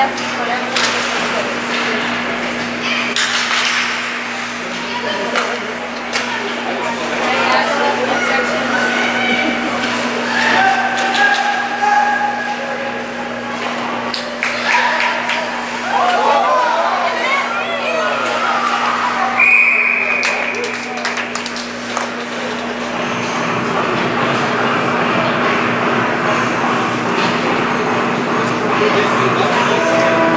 left is this is